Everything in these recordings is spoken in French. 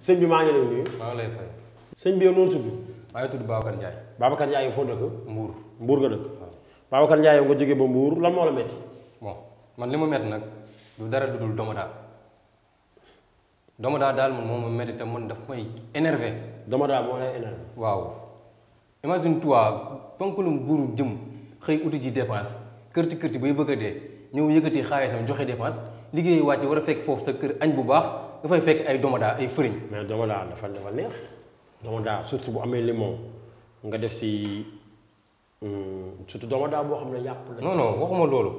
sëñ bi maa ngi lay nuyu. maa ngi lay fay. sëñ bi yow noo tudd. maa ngi tudd Babacar Ndiaye. Babacar Ndiaye foo dëkk. Mbour. Mbour nga dëkk. Babacar Ndiaye yow nga jógee ba Mbour lan moo la métti. bon man li ma métti nag du dara du dul domoda. domoda daal man moom ma métti te man daf may énervé. domoda moo lay énervé. waaw imagine toi ponkulum buuru jëm xëy uti ji dépense kërti kërti bay bëgg a dee ñëw yëkkati xaalisam joxe dépense liggéey wàcc war a fekk foofu sa kër añ bu baax. dafay fekk ay domoda ay fëriñ. mais domoda dafa neex. domoda surtout bu amee limon nga def si surtout domoda boo xam ne yàpp la. non non waxuma loolu.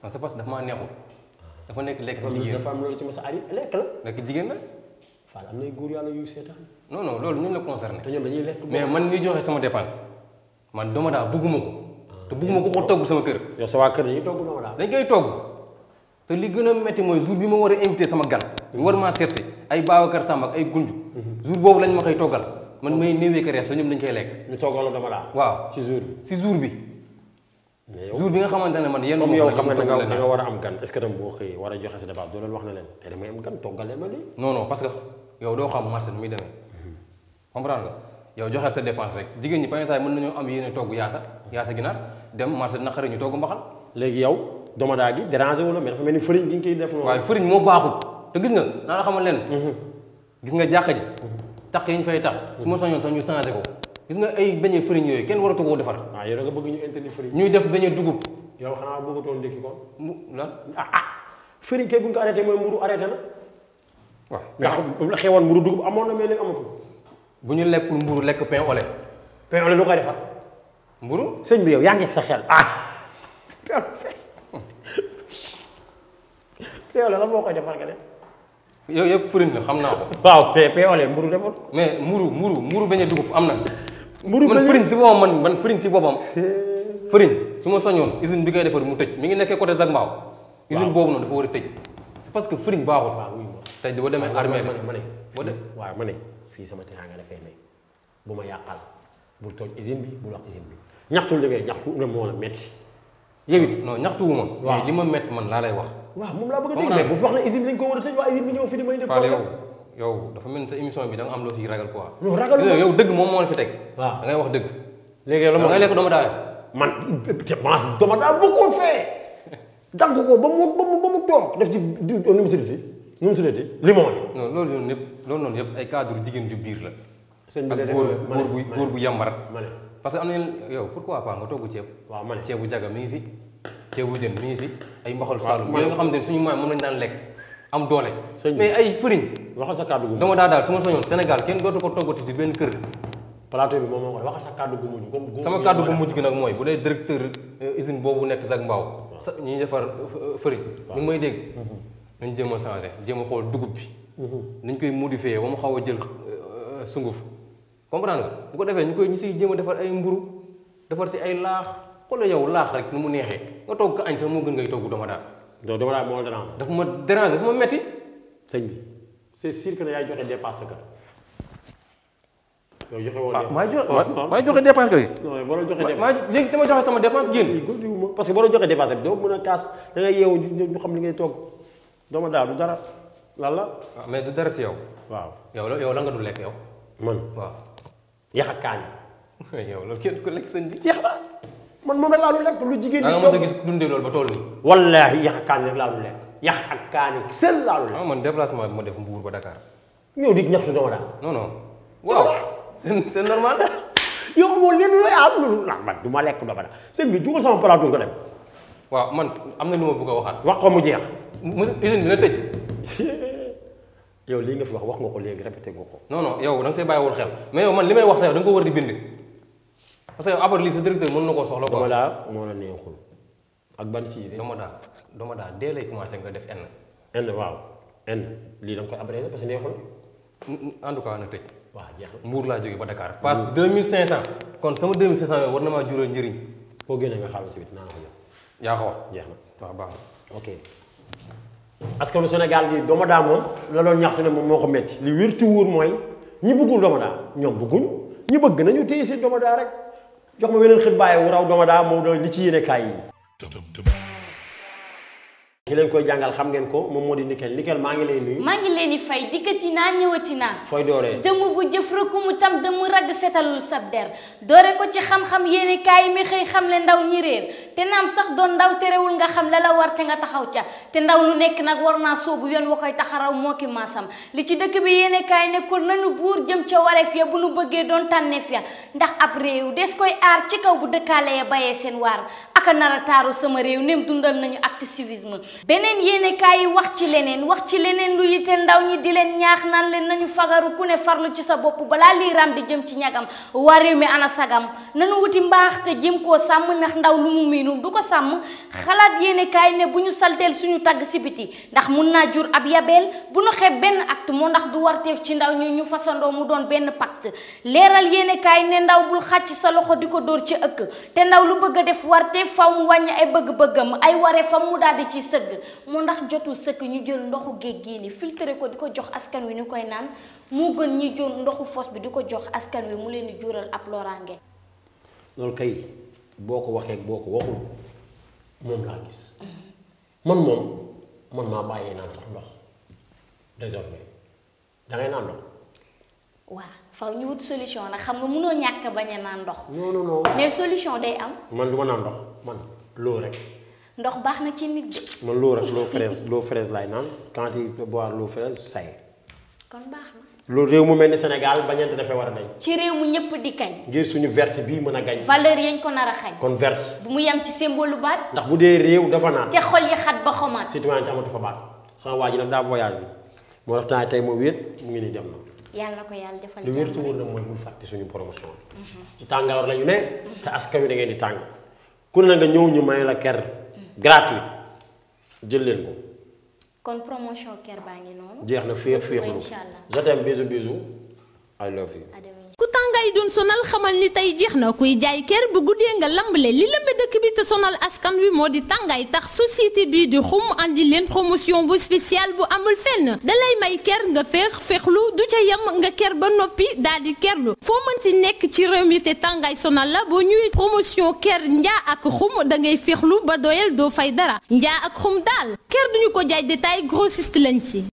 parce que dafa maa neexul. dafa nekk lekk jigéen dafa am loolu ci mos a ari lekk la. lekk jigéen la. Fall am na góor yàlla yu seetaan. non non loolu ñun la concerné. te ñoom dañuy lekk mais man ñuy joxe sama dépense man domoda bëgguma ko. te bëgguma ko togg sama kër. yow sa waa kër dañuy togg domoda. dañ koy togg te li gën a métti mooy jour bi ma war a invité sama gan. ñu war maa seet si ay Babacar Samb ak ay Gunju. jour boobu lañ ma koy toggal man may néewee ka rees la ñoom dañ koy lekk. ñu toggal dama daal. waaw ci jour bi si jour bi. jour bi nga xamante ne man yenn moom la xam nga da nga war a am gan est-ce que tam boo xëyee war a joxe sa débat doo leen wax na leen te damay am gan toggal leen ma lii. non non parce que yow doo xam marché bi muy demee. comprendre nga yow joxeel sa dépense rek jigéen ñi par exemple mën nañoo am yéene togg yaasa ginaar dem marché naqari ñu togg mbaxal. léegi yow domoda gi déranger wu la mais dafa mel ni fëriñ gi nga koy def. waaw fëriñ moo baaxul te gis nga naa la xamal leen. gis nga jàkka ji. tax yi ñu fay tax. su ma soñoon sax ñu changé ko. gis nga ay beñe fëriñ yooyu kenn waratu koo defar. waaw yow da nga bëgg ñu interdit fëriñ. ñuy def beñe dugub. yow xanaa bëggatoon ndékki ko. mu lan ah fëriñ kay bu ñu ko arrêté mooy mburu arrêté na. waaw ndax la xewoon mburu dugub amoon na mais léegi amatul. bu ñu lekkul mburu lekk pain au lait. pain au lait lu koy defar. mburu sëñ bi yow yaa ngi sa xel ah. pain au lait la moo koy defar nga de. yow yëpp fëriñ la xam naa ko. waaw pain au lait mburu defar. mais mburu beñe dugub am na. mburu man fëriñ si boppam man fëriñ si boppam. fëriñ su ma soñoon usine bi koy defar mu tëj mi ngi nekkee côté Zac Mbao. usine boobu noonu dafa war a tëj. parce que fëriñ baaxul. waaw wuyu ma tey boo demee armée ma ne boo de waaw ma ne fii sama teraanga dafay ne bu ma yàqal bul tooñ usine bi bul wax usine bi ñaxtul li ngay ñaxtu ne moo la métti. yow it non ñaxtuwu ma. waaw li ma métti man laa lay wax. waaw moom laa bëgg a dégg mais bu fi wax ne usine lañ ko war a tëj waa usine bi ñëw fi di may def yow dafa mel ni sa émission bi da nga am loo fi ragal quoi. non ragal yow dëgg moom moo la fi teg. waaw da ngay wax dëgg. léegi yow la ma ngay lekk domoda man dépense domoda bu ko fee. dànk ko ba mu toog def ci nu mu tuddati limon bi. non loolu noonu yëpp ay cadre jigéen ju biir la. sëñ bi ak góor gu yambarat. parce que am nañu yow pourquoi pas nga togg ceeb. waaw man ceebu jaga mi ngi fi. ceebu jën mi ngi fi ay mbaxal Saalum yooyu nga xam ne suñu maam moom lañ daan lekk am doole mais ay fëriñ waxal sa kàddu gu domoda daal su ma soñoon Sénégal kenn dootu ko toggati si benn kër plateau bi moom moo koy waxal sa kàddu gu mujj sama kàddu gu mujj gi nag mooy bu dee directeur usine boobu nekk Zac Mbao ñuy defar fëriñ ñu ngi may dégg nañ jéem a changé jéem a xool dugub bi nañ koy modifié ba mu xaw a jël sunguf comprendre nga bu ko defee ñu siy jéem a defar ay mburu defar si ay laax xoolal yow laax rek nu mu neexee nga togg ko añ sax moo gën ngay togg domoda. donc domoda moo la déranger. dafa ma déranger dafa ma metti. sëñ bi c'est sûr que ne yaay joxe dépense kër. yow joxe woo dépense maa joxe dépense kër yi. non waroo joxe dépense maa léegi dama joxe sama dépense génn. parce que waroo joxe dépense bi doo mën a kaas da ngay yeewu ñu xam li ngay togg domoda du dara lan la. waaw mais du dara si yow. waaw yow la nga du lekk yow. man waaw. yax ak kaani. yow loolu kenn ko lekk sëñ bi jeex na. man moom laa lu lekk lu jigéen ñi. da nga mos a gis dundee loolu ba tool bi. wallaahi yax ak kaani rek laa lu lekk. yax ak kaani seen laa lu lekk. man déplacement bi ma def Mbour ba Dakar. ñëw di ñaxtu domoda. non non. waaw c'est normal. yow moom lenn looy am lu man du ma lekk domoda sëñ bi dugal sama plateau nga dem. waaw man am na lu ma bëgg a waxaat. wax ko mu jeex. usine bi na tëj. yow lii nga fi wax nga ko léegi répété nga ko. non non yow da nga see bàyyiwul xel mais yow man li may wax sa yow da nga ko war di bind. parce que après lii sa directeur mën na koo soxla quoi. domoda moo la neexul ak ban sii de. domoda dee lay commencé nga def N. N waaw N lii da nga koy abrégé parce que neexul. en tout cas na tëj. waaw jeex na Mbour laa jógee ba Dakar. parce que 2500. kon sama 2500 yooyu war na maa jural njëriñ. foo génnee nga xaaral si biir naa ko jox. yaa ko wax jeex na waaw baax na ok. parce que lu Sénégal gi domoda moom la loolu ñaxtu ne moom moo ko métti. li wér te wóor mooy ñi bëggul domoda ñoom bëgguñu ñi bëgg nañu téye seen domoda rek. jox ma beneen xët bàyyi wu raw domoda moo doon li ci yéene kaay yi. ki leen koy jàngal xam ngeen ko moom moo di Nickel. Nickel maa ngi lay nuyu. maa ngi leen di fay dikkati naa ñëwati naa. fooy dooree dëmm bu jëf rek mu tam dëmm rag setalul sab der doore ko ci xam-xam yéene kaay mi xëy xam le ndaw ñi réer te naam sax doon ndaw terewul nga xam la la war te nga taxaw ca te ndaw lu nekk nag war naa soobu yoon wa koy taxaraw moo ki maasam li ci dëkk bi yéene kaay nekkoon nanu buur jëm ca wareef ya bu nu bëggee doon tànneef ya ndax ab réew des koy aar ci kaw bu dëkkaale ya bayee seen waar aka nara taaru sama réew nem dundal nañu activisme beneen yéenekaay yi wax ci leneen lu yitte ndaw ñi di leen ñaax naan leen nañu fagaru ku ne farlu ci sa bopp balaa lii ram di jëm ci ñagam waa réew mi ana sagam nañu wuti mbaax te jëm koo sàmm ndax ndaw lu mu miinu du ko sàmm xalaat yéenekaay ne bu ñu salteel suñu tagg si biti ndax mun naa jur ab yabeel bu ñu xeeb benn acte moo ndax du warteef ci ndaw ñi ñu fasandoo mu doon benn pacte leeral yéenekaay ne ndaw bul xàcc sa loxo di ko dóor ci ëkk te ndaw lu bëgg a def warte faw mu wàññi ay bëgg-bëggam ay waree fa mu daal di ci sëgg mu ndax jotul sëkk ñu jël ndoxu géej gii ni filtré ko di ko jox askan wi ñu koy naan moo gën ñi jël ndoxu fos bi di ko jox askan wi mu leen di jural ab loraange. loolu kay boo ko waxee boo ko waxul moom laa gis man maa bàyyee naan sax ndox désormais da ngay naan ndox. waaw faw ñu wut solution nag xam nga mënoo ñàkk bañ a naan ndox. non mais solution day am. man du ma naan ndox man loo rek. ndox baax na ci nit bi. man loo rek l'eau fraîche laay naan quand tu bois l'eau fraîche ça y est. kon baax na. loolu réew mu mel ni Sénégal bañante dafay war a dañ. ci réew mu ñëpp di kañ. ngir suñu verte bii mën a gañ. valeur yañ ko nar a xañ. kon verte. bu mu yem ci symbole baat. ndax bu dee réew dafa naan. te xol yi xat ba xomaat. citoyen amatu fa baat. sama waa ji nag daa voyagé moo tax temps tey moo wéet mu ngi nii dem na. yàlla na ko yàlla defal lu wér te wóor na mooy bul fàtte suñu promotion bi. ci tàngoor la ñu ne. te askan wi da ngeen di tàng. ku ne nga ñëw ñu may la ker gratuit jël leen ko. kon promotion ker baa ngi noonu. jeex na féex incha allah je t'aime bisou bisou I love you. ku tàngaay doon sonal xamal ni tey jeex na kuy jaay kër bu guddee nga lambale li lëmbe dëkk bi te sonal askan wi moo di tàngaay tax société bii di xum andi leen promotion bu spéciale bu amul fenn dalay may kër nga féexlu du ca yem nga kër ba noppi daal di kërlu foo mën ci nekk ci réew mi te tàngaay sonal la boo ñëwee promotion kër njaa ak xum da ngay féexlu ba doyal doo fay dara njaa ak xum daal kër duñu ko jaay détail grossiste lañ si.